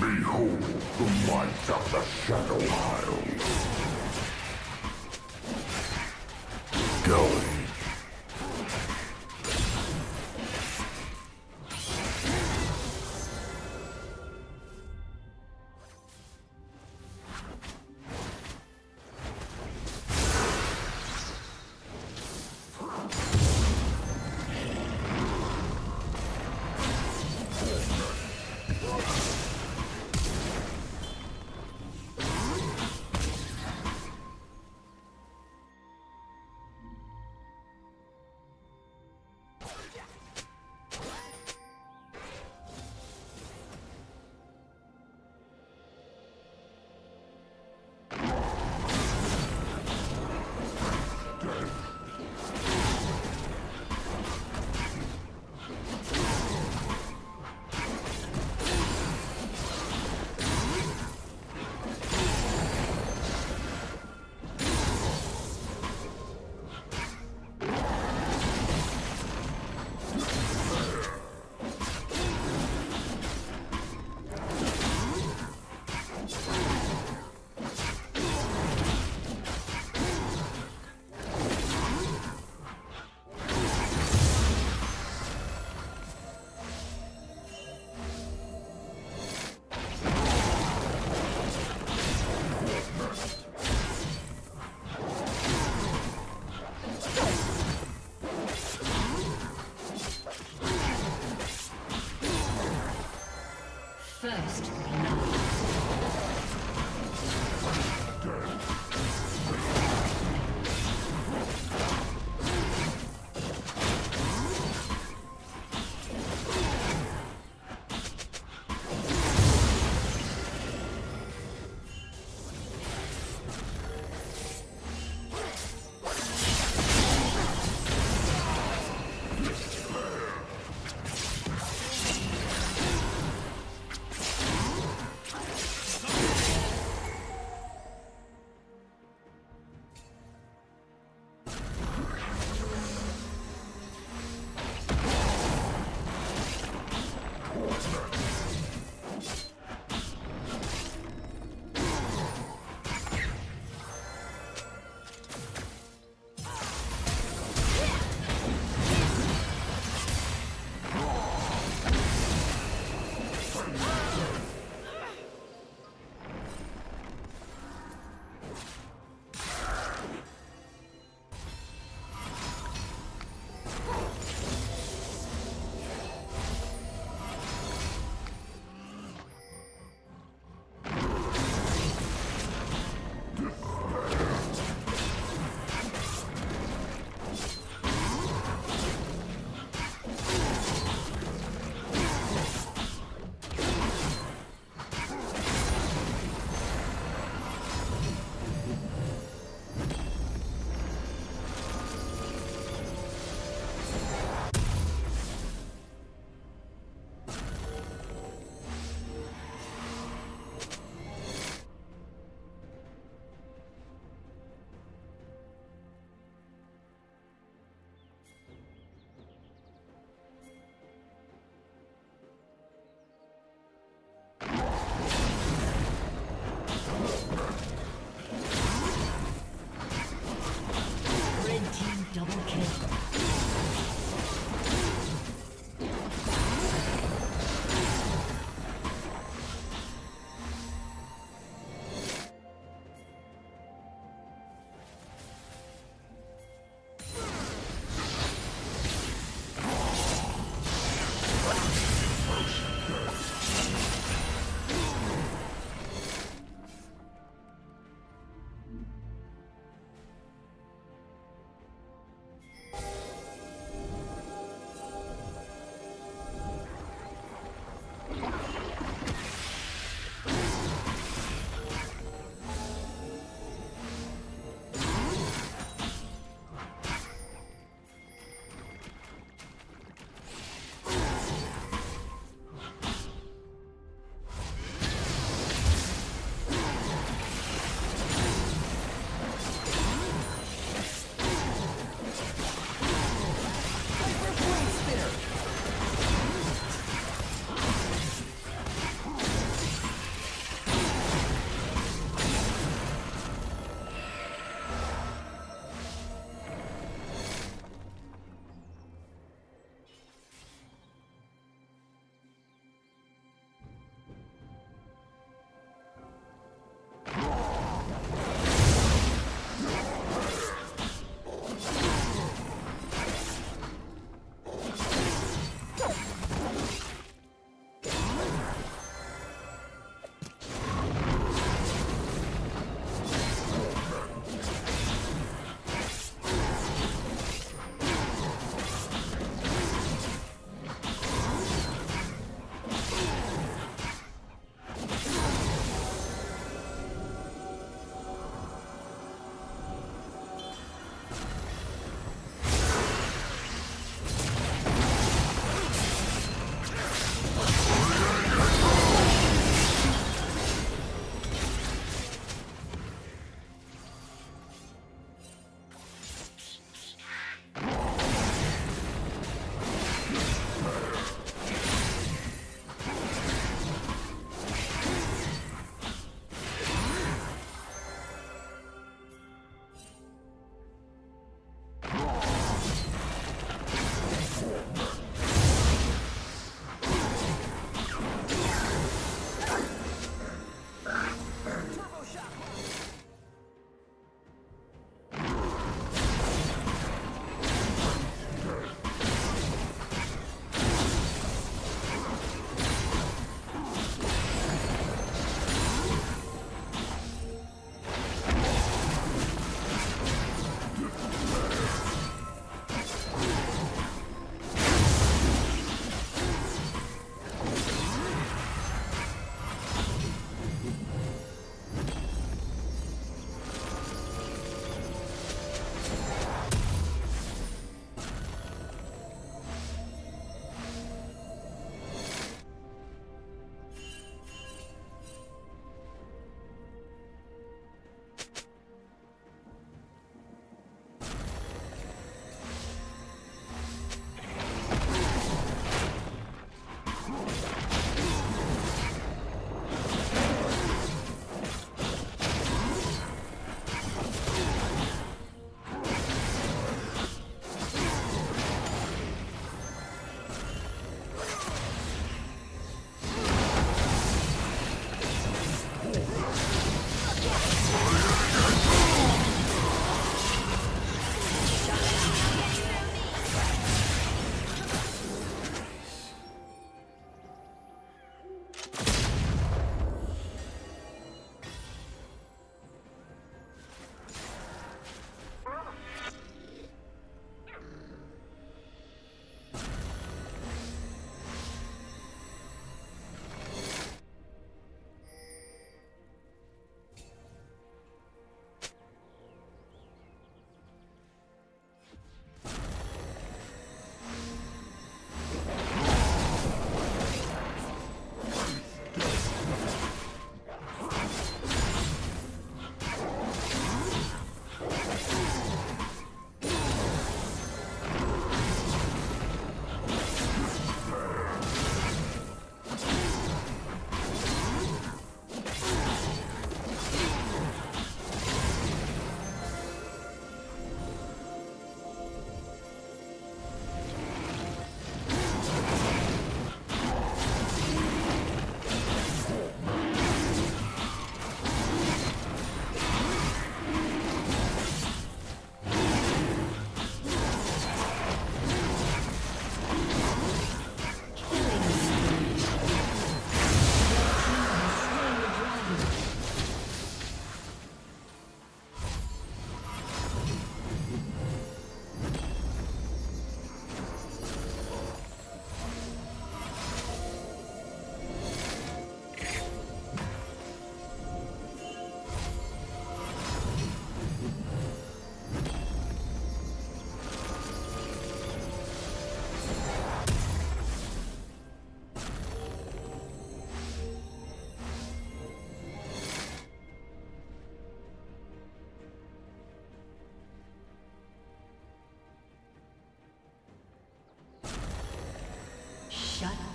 Behold the might of the Shadow Isles. Going. First,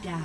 down.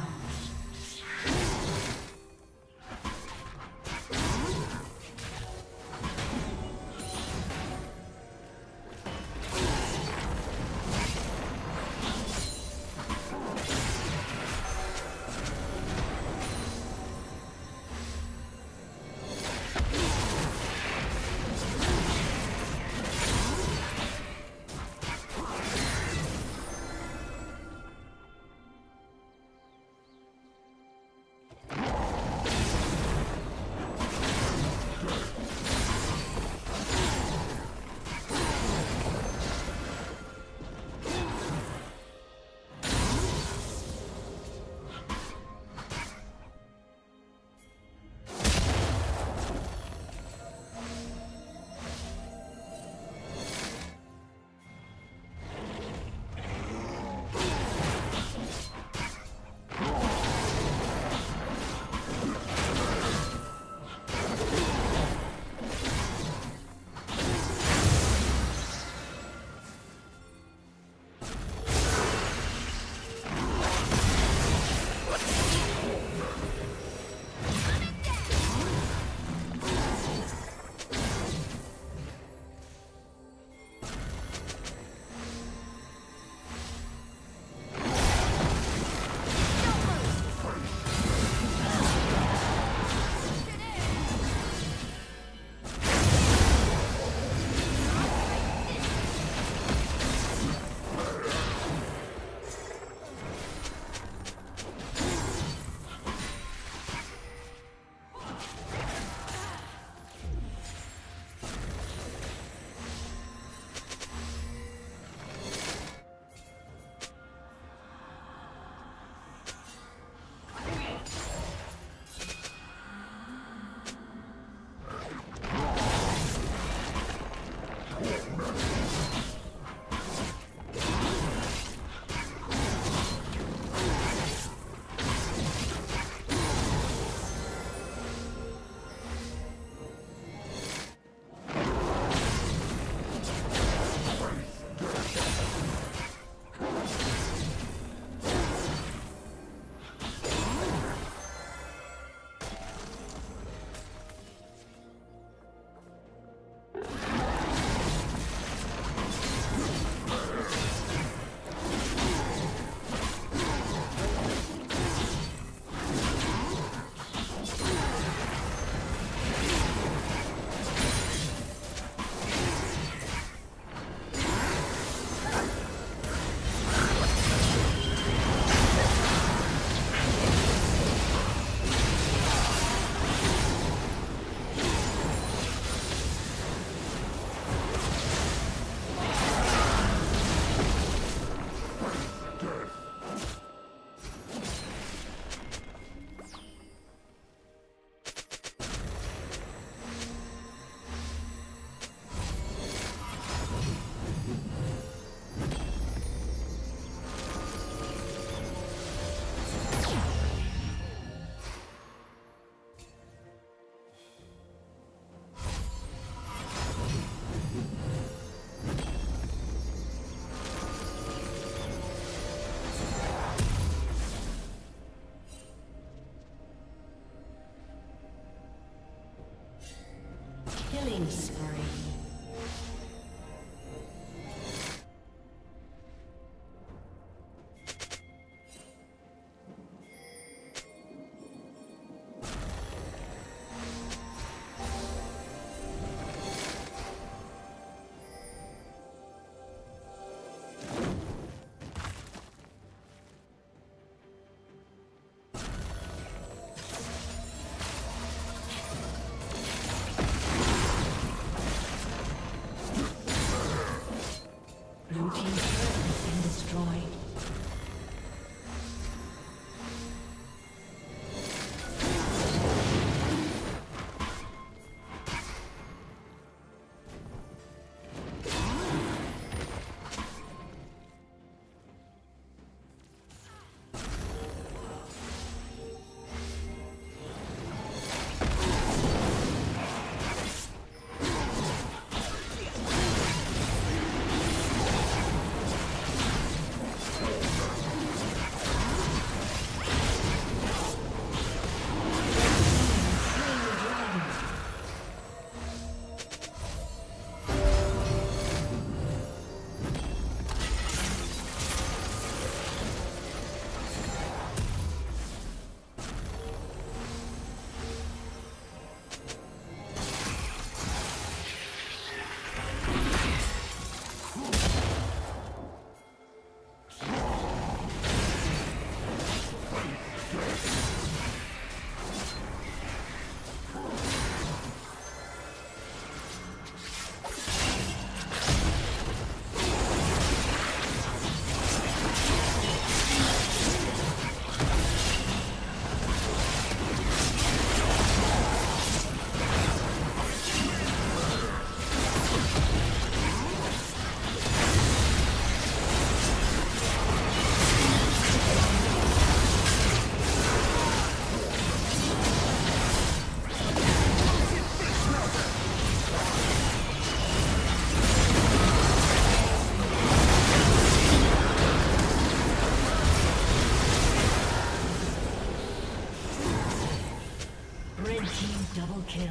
Red team double kill.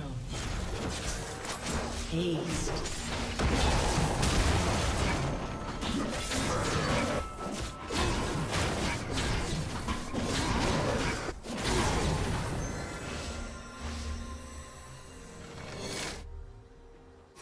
Haste.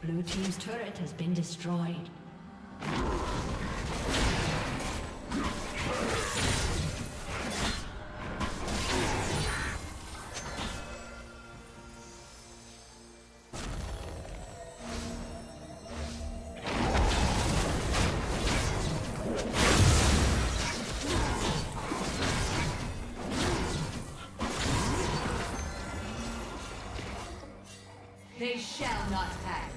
Blue team's turret has been destroyed. They shall not pass.